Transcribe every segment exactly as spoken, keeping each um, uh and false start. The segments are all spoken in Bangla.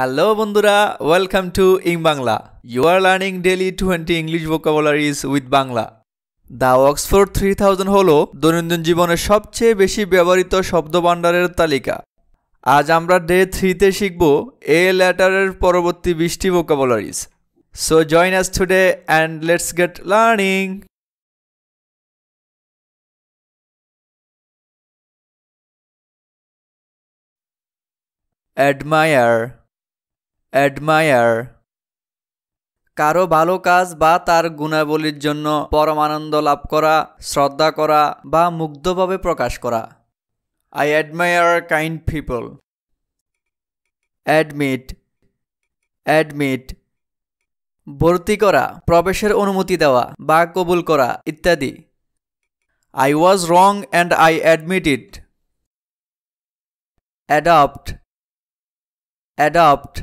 Hello Bondura, welcome to Eng Bangla. You are learning daily twenty English vocabularies with Bangla. The Oxford three thousand হলো দৈনন্দিন জীবনে সবচেয়ে বেশি ব্যবহৃত শব্দভান্ডারের তালিকা। আজ আমরা ডে three তে শিখব এ লেটারের পরবর্তী twenty T vocabularies. So join us today and let's get learning. Admire. Admire. কারো ভালো কাজ বা তার গুণাবলীর জন্য পরম আনন্দ লাভ করা, শ্রদ্ধা করা বা মুগ্ধভাবে প্রকাশ করা। I admire kind people. Admit. Admit. ভর্তি করা, প্রবেশের অনুমতি দেওয়া বা কবুল করা ইত্যাদি। I was wrong and I admit it. Adopt. Adopt.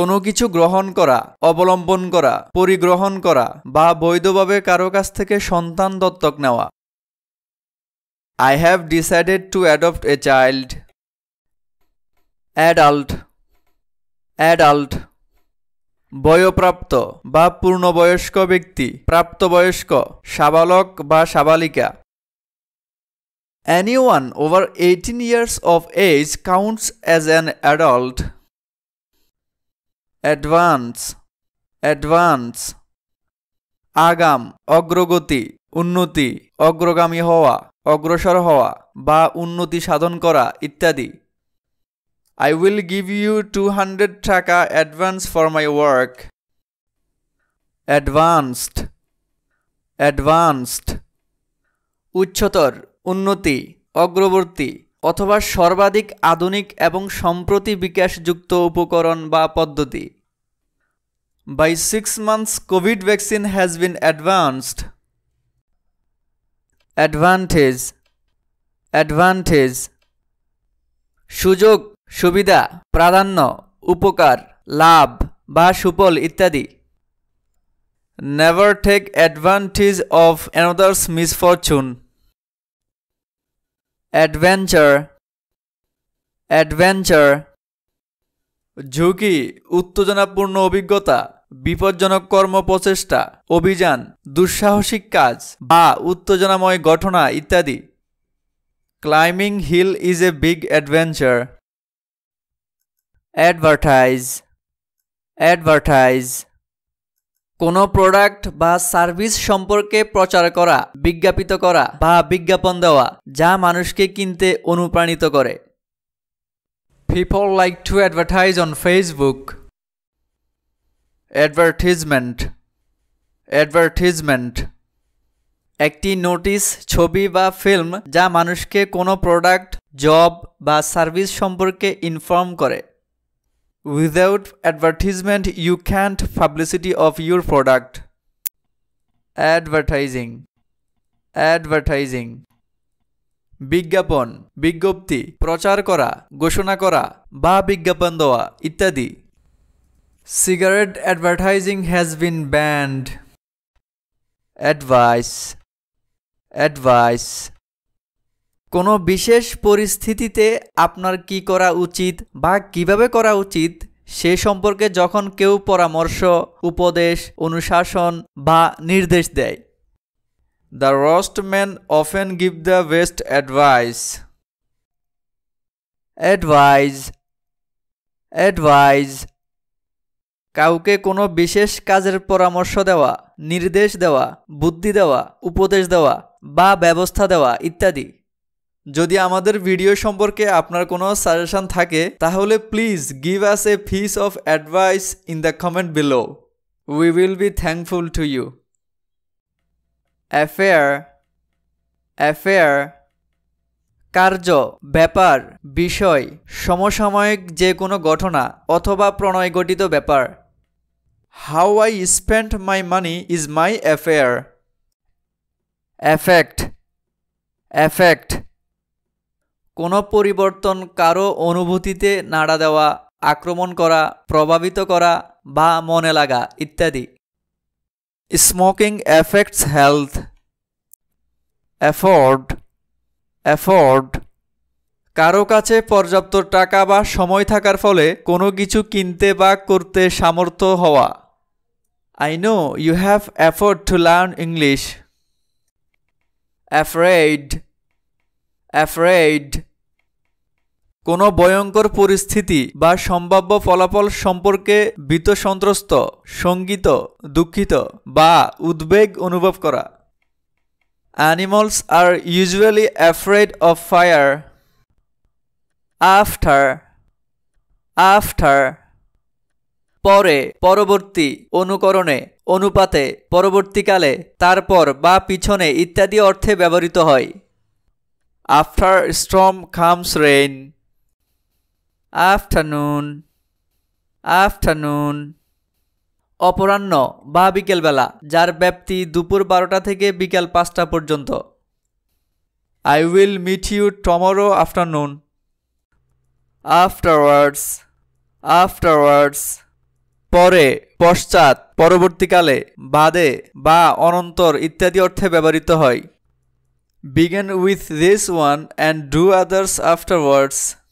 কোনো কিছু গ্রহণ করা, অবলম্বন করা, পরিগ্রহণ করা বা বৈধভাবে কারো কাছ থেকে সন্তান দত্তক নেওয়া। I have decided to adopt a child. Adult. Adult. বয়প্রাপ্ত বা পূর্ণবয়স্ক ব্যক্তি, প্রাপ্তবয়স্ক, সাবালক বা সাবালিকা। Anyone over eighteen years of age counts as an adult. Advance. Advance. আগাম, অগ্রগতি, উন্নতি, অগ্রগামী হওয়া, অগ্রসর হওয়া বা উন্নতি সাধন করা ইত্যাদি। I will give you two hundred টাকা advance for my work. Advanced. Advanced. উচ্চতর, উন্নতি, অগ্রবর্তী অথবা সর্বাধিক আধুনিক এবং সম্প্রতি বিকাশযুক্ত উপকরণ বা পদ্ধতি। By six months COVID vaccine has been advanced. Advantage. Advantage. সুযোগ, সুবিধা, প্রাধান্য, উপকার, লাভ বা সুফল ইত্যাদি। Never take advantage of another's misfortune. Adventure. Adventure. ঝুঁকি, উত্তেজনাপূর্ণ অভিজ্ঞতা, বিপজ্জনক কর্ম প্রচেষ্টা, অভিযান, দুঃসাহসিক কাজ বা উত্তেজনাময় ঘটনা ইত্যাদি। Climbing hill is a big adventure. Advertise. Advertise. কোনো প্রোডাক্ট বা সার্ভিস সম্পর্কে প্রচার করা, বিজ্ঞাপিত করা বা বিজ্ঞাপন দেওয়া যা মানুষকে কিনতে অনুপ্রাণিত করে। People like to advertise on Facebook. Advertisement. Advertisement. একটি নোটিশ, ছবি বা ফিল্ম যা মানুষকে কোনো প্রোডাক্ট, জব বা সার্ভিস সম্পর্কে ইনফর্ম করে। Without advertisement, you can't publicity of your product. Advertising. Advertising. বিজ্ঞাপন, বিজ্ঞপ্তি, প্রচার করা, ঘোষণা করা বা বিজ্ঞাপন দেওয়া ইত্যাদি। Cigarette advertising has been banned. Advice. Advice. কোনো বিশেষ পরিস্থিতিতে আপনার কি করা উচিত বা কিভাবে করা উচিত সে সম্পর্কে যখন কেউ পরামর্শ, উপদেশ, অনুশাসন বা নির্দেশ দেয়। The worst men often give the best advice. Advice. Advice. কাউকে কোনো বিশেষ কাজের পরামর্শ দেওয়া, নির্দেশ দেওয়া, বুদ্ধি দেওয়া, উপদেশ দেওয়া বা ব্যবস্থা দেওয়া ইত্যাদি। যদি আমাদের ভিডিও সম্পর্কে আপনার কোনো সাজেশন থাকে তাহলে please give us a piece of advice in the comment below. We will be thankful to you. Affair. Affair. কার্য, ব্যাপার, বিষয়, সমসাময়িক যে কোনো ঘটনা অথবা প্রণয় গঠিত ব্যাপার। How I spend my money is my affair. Affect. Affect. কোনো পরিবর্তন কারো অনুভূতিতে নাড়া দেওয়া, আক্রমণ করা, প্রভাবিত করা বা মনে লাগা ইত্যাদি। Smoking effects health. Afford. Afford. কারো কাছে পর্যাপ্ত টাকা বা সময় থাকার ফলে কোনো কিছু কিনতে বা করতে সামর্থ্য হওয়া। I know you have effort to learn English. Afraid. Afraid. কোনো ভয়ঙ্কর পরিস্থিতি বা সম্ভাব্য ফলাফল সম্পর্কে ভীত সন্ত্রস্ত শঙ্কিত দুঃখিত বা উদ্বেগ অনুভব করা। Animals are usually afraid of fire. After. After. পরে পরবর্তী অনুকরণে অনুপাতে পরবর্তীকালে তারপর বা পিছনে ইত্যাদি অর্থে ব্যবহৃত হয়। After storm comes rain. Afternoon. Afternoon. অপরাহ্ন বা বিকেলবেলা যার ব্যাপ্তি দুপুর বারোটা থেকে বিকেল পাঁচটা পর্যন্ত। I will meet you tomorrow afternoon. Afterwards. Afterwards. পরে পশ্চাৎ পরবর্তীকালে বাদে বা অনন্তর ইত্যাদি অর্থে ব্যবহৃত হয়। Begin with this one and do others afterwards.